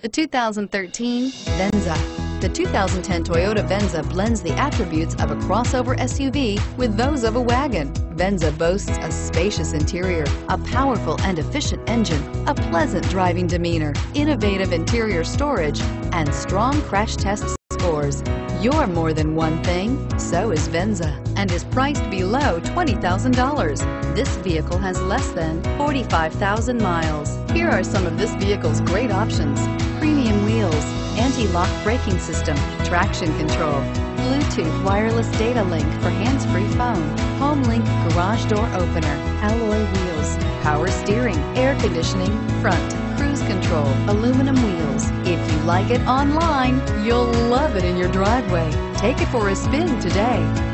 The 2013 Venza. The 2010 Toyota Venza blends the attributes of a crossover SUV with those of a wagon. Venza boasts a spacious interior, a powerful and efficient engine, a pleasant driving demeanor, innovative interior storage, and strong crash test scores. You're more than one thing, so is Venza, and is priced below $20,000. This vehicle has less than 45,000 miles. Here are some of this vehicle's great options: premium wheels, anti-lock braking system, traction control, Bluetooth wireless data link for hands-free phone, HomeLink garage door opener, alloy wheels, power steering, air conditioning, front, cruise control, aluminum wheels. If you like it online, you'll love it in your driveway. Take it for a spin today.